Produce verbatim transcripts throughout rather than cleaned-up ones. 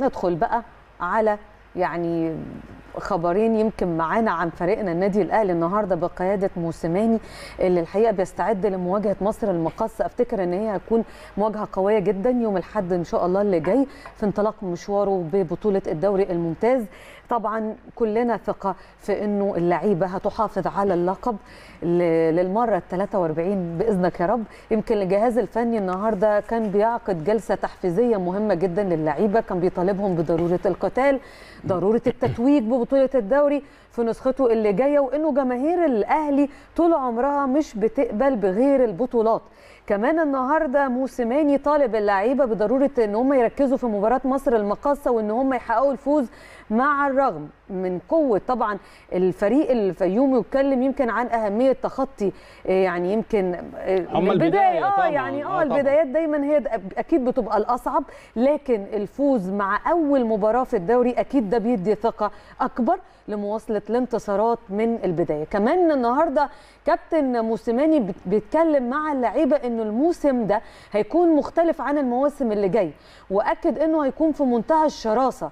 ندخل بقى على يعني خبرين يمكن معانا عن فريقنا النادي الاهلي النهارده بقياده موسماني اللي الحقيقه بيستعد لمواجهه مصر المقاصه. افتكر ان هي هتكون مواجهه قويه جدا يوم الاحد ان شاء الله اللي جاي في انطلاق مشواره ببطوله الدوري الممتاز. طبعا كلنا ثقه في انه اللعيبه هتحافظ على اللقب للمره الثالثة والأربعين باذنك يا رب. يمكن الجهاز الفني النهارده كان بيعقد جلسه تحفيزيه مهمه جدا للعيبه، كان بيطالبهم بضروره القتال، ضروره التتويج بطولة الدوري في نسخته اللي جايه، وانه جماهير الاهلي طول عمرها مش بتقبل بغير البطولات. كمان النهارده موسماني طالب اللعيبه بضروره ان هم يركزوا في مباراه مصر المقاصه وان هم يحققوا الفوز، مع الرغم من قوه طبعا الفريق الفيومي. واتكلم يمكن عن اهميه تخطي يعني يمكن البدايه اه يعني اه البدايات دايما هي اكيد بتبقى الاصعب، لكن الفوز مع اول مباراه في الدوري اكيد ده بيدي ثقه اكبر لمواصله الانتصارات من البدايه. كمان النهارده كابتن موسماني بيتكلم مع اللعيبه انه الموسم ده هيكون مختلف عن المواسم اللي جاي، واكد انه هيكون في منتهى الشراسه.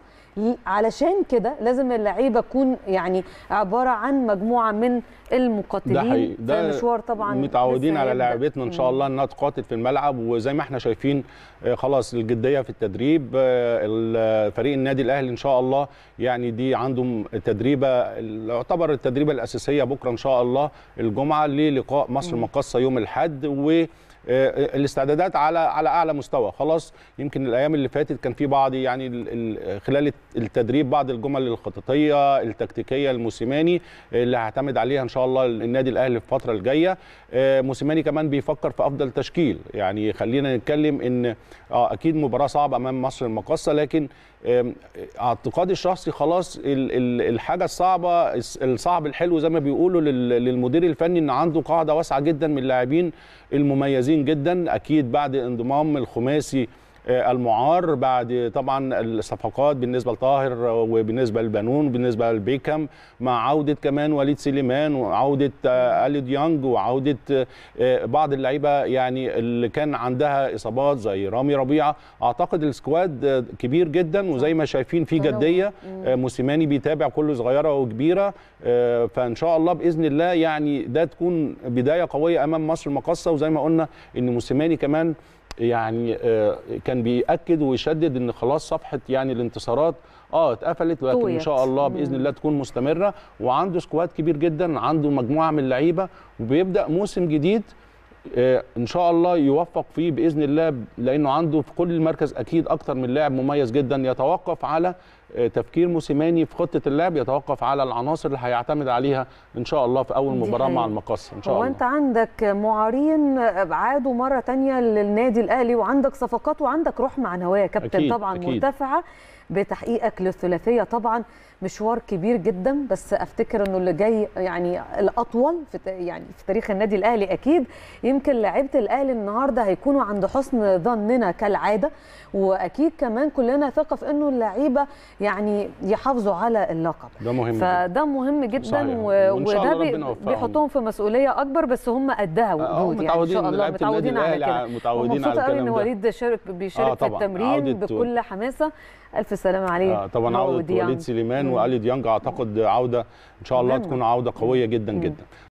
علشان كده لازم اللعيبه تكون يعني عباره عن مجموعه من المقاتلين. ده, ده مشوار طبعا متعودين على لعيبتنا ان شاء الله انها تقاتل في الملعب، وزي ما احنا شايفين خلاص الجديه في التدريب. فريق النادي الاهلي ان شاء الله يعني دي عندهم تدريبه يعتبر التدريبه الاساسيه بكره ان شاء الله الجمعه للقاء مصر المقاصه يوم الاحد، و الاستعدادات على على اعلى مستوى. خلاص يمكن الايام اللي فاتت كان في بعض يعني خلال التدريب بعض الجمل الخططيه التكتيكيه الموسيماني اللي هيعتمد عليها ان شاء الله النادي الاهلي في الفتره الجايه. موسيماني كمان بيفكر في افضل تشكيل. يعني خلينا نتكلم ان اه اكيد مباراه صعبه امام مصر المقاصه، لكن اعتقادي الشخصي خلاص الحاجه الصعبه الصعب الحلو زي ما بيقولوا للمدير الفني ان عنده قاعده واسعه جدا من اللاعبين المميزين جدا. اكيد بعد انضمام الخماسي المعار، بعد طبعا الصفقات بالنسبه لطاهر وبالنسبه لبنون وبالنسبه لبيكم، مع عوده كمان وليد سليمان وعوده علي ديانج وعوده بعض اللعيبه يعني اللي كان عندها اصابات زي رامي ربيعه. اعتقد السكواد كبير جدا، وزي ما شايفين في جديه. موسيماني بيتابع كل صغيره وكبيره، فان شاء الله باذن الله يعني ده تكون بدايه قويه امام مصر المقاصه. وزي ما قلنا ان موسيماني كمان يعني كان بيأكد ويشدد ان خلاص صفحه يعني الانتصارات اه اتقفلت، ولكن ان شاء الله باذن الله تكون مستمره. وعنده سكواد كبير جدا، عنده مجموعه من اللعيبه، وبيبدا موسم جديد ان شاء الله يوفق فيه باذن الله، لانه عنده في كل مركز اكيد اكتر من لاعب مميز جدا. يتوقف على تفكير موسيماني في خطه اللعب، يتوقف على العناصر اللي هيعتمد عليها ان شاء الله في اول مباراه مع المقاصه ان شاء الله. وانت عندك معارين عادوا مره ثانيه للنادي الاهلي، وعندك صفقات، وعندك روح معنويه يا كابتن أكيد طبعا أكيد. مرتفعه بتحقيقك للثلاثيه. طبعا مشوار كبير جدا، بس افتكر انه اللي جاي يعني الاطول في يعني في تاريخ النادي الاهلي اكيد. يمكن لعيبه الاهلي النهارده هيكونوا عند حسن ظننا كالعاده، واكيد كمان كلنا ثقه في انه اللعيبه يعني يحافظوا على اللقب. ده مهم جدا، فده مهم جدا، وده بيحطهم في مسؤوليه اكبر، بس هم قدها وجود يعني ان شاء الله. متعودين على كده، متعودين على الكلام ده. ان وليد شارك بيشارك آه في التمرين بكل حماسه. الف سلامه عليه. آه طبعا عوده وليد سليمان وعلي ديانج اعتقد عوده ان شاء الله تكون عوده قويه جدا جدا.